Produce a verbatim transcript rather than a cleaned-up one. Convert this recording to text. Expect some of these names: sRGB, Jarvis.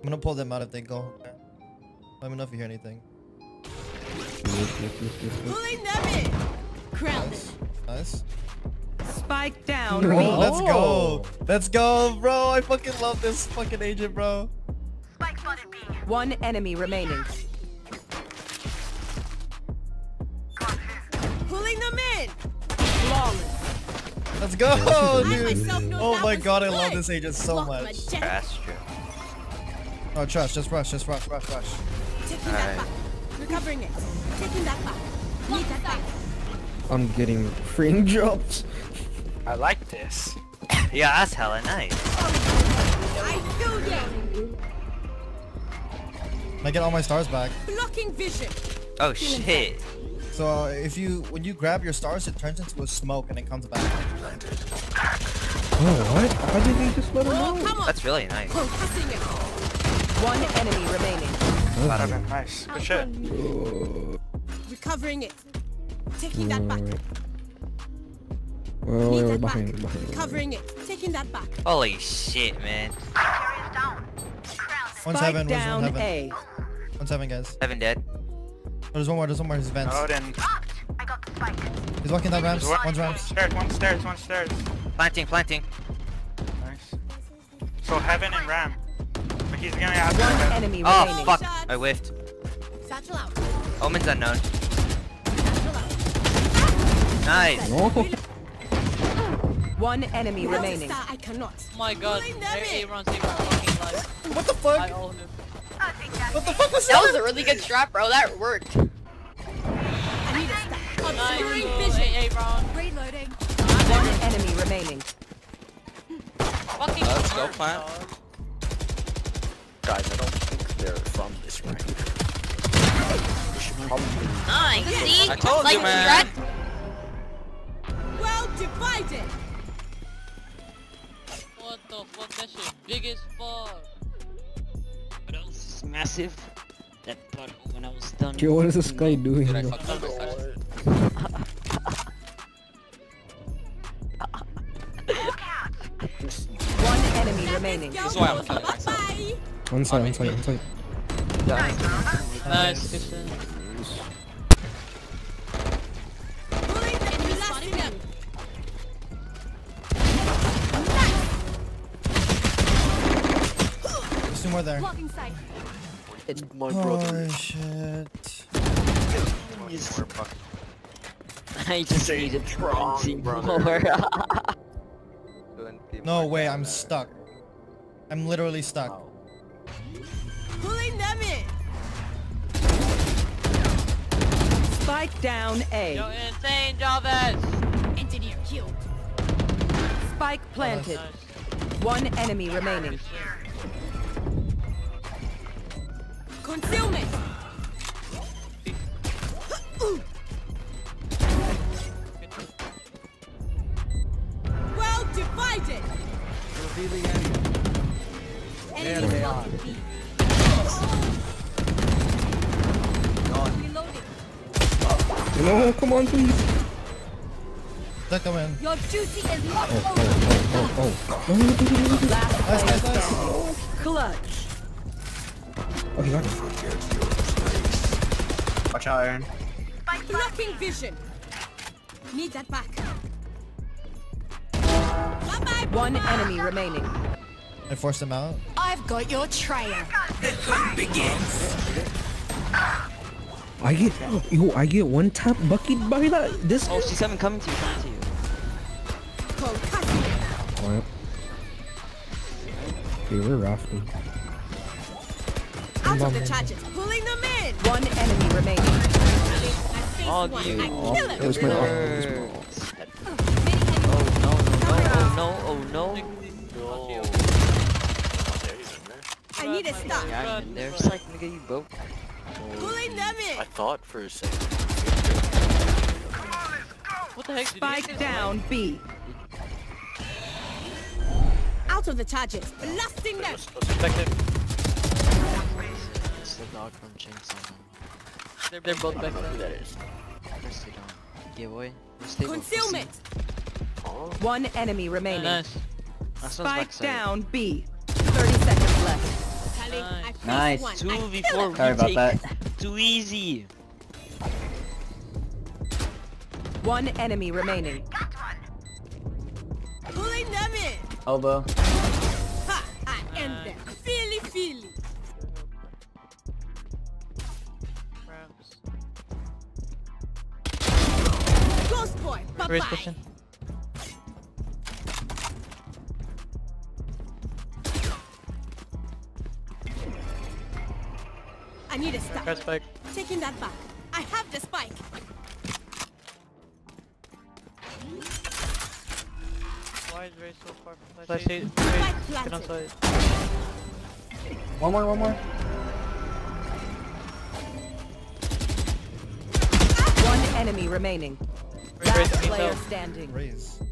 I'm gonna pull them out if they go. Let me know if you hear anything. Pulling them in. Crowded. Nice. Spike down. Bro, oh. Let's go. Let's go, bro. I fucking love this fucking agent, bro. Spike spotted B. One enemy remaining. Pulling them in. Flawless. Let's go, dude. Oh my god, I love this agent so much. Oh, trash, just rush, just rush, rush, rush. Taking that back. Recovering it. Taking that back. Need that back. I'm getting free drops. I like this. Yeah, that's hella nice. I knew them. I get all my stars back. Blocking vision. Oh shit. So uh, if you when you grab your stars, it turns into a smoke and it comes back. Oh what? Why did they just let him out? That's really nice. Oh, one enemy remaining. Oh, that would have been nice. Good shit. Oh. Recovering it. Taking that back. Oh, Need that behind, back. Behind. Recovering it. Taking that back. Holy shit, man. One seven, down one seven. A. One seven, guys. Seven dead. Oh, there's one more. There's one more. His vents. Oh, then. I got the spike. He's walking down ramps. One, one's ramps. Stairs. One stairs. One stairs. Planting. Planting. Nice. So heaven and ramp. He's gonna have one enemy oh remaining. Fuck! Shots. I whiffed. Satchel out. Omen's unknown. Satchel out. Nice. Oh. One enemy Without remaining. I cannot. Oh my god. Hey, runs even fucking life. What the fuck? I all what the fuck was that? That was a really good strap, bro. That worked. I need a stack. Obscuring vision. Hey, reloading. One enemy remaining. Fucking. Uh, let's go plant. Dog. Guys, I don't think they're from this rank. Nice! See? I told like you, man! Well divided! What the fuck? That shit big as fuck! What else is massive? That puddle when I was done. Yo, what is this guy doing? Dude, I fucked up one enemy remaining. That's why I'm killing myself. One side, one side, one side. Nice. Nice. Nice. There's two more there. It's my brother. Oh shit. I just need a twenty more. No way, I'm stuck. I'm literally stuck. Pulling them in. Spike down A. You're insane, Jarvis. Engineer killed. Spike planted. Oh, nice. One enemy remaining. Concealment. Well divided. Revealing enemy. Enemy blocked B. No, come on, please. That come in. Your duty is not oh, over. Oh, oh, oh, oh. Last nice, nice, nice. Oh. Clutch. Oh, he got it. Watch out, Aaron. By blocking vision. Need that back. Bye bye. One enemy remaining. I forced him out. I've got your trail. The hunt begins. I get, oh, yo, I get one tap bucket by that. This. Oh, she's coming, coming to you, coming to you. What? Dude, we're rafting. Out of the charges, pulling them in. One enemy remaining. Oh, dude. Oh, oh, it was my arm. Oh, oh no, no, no, oh no, oh no. No. I need a stop. Yeah, they're just like nigga, you broke. I thought for a second. What the heck? Spike down B. Out of the charges. Blasting them. It's the dog from Chainsaw. They're, they're both back there. That is. Yeah, boy. Concealment. One enemy remaining. Nice. Spike down B. thirty seconds left. Nice. One. Two before Sorry about that. Too easy. One enemy remaining. Got one. Pulling them in. Elbow. Ha! I end them. Feely, feely. Ghost boy. Bye bye. Pushing. I need a stack. Spike. Taking that back. I have the spike. Why is Ray so far from flash eight? One more, one more. One enemy remaining. Last player standing. Raise.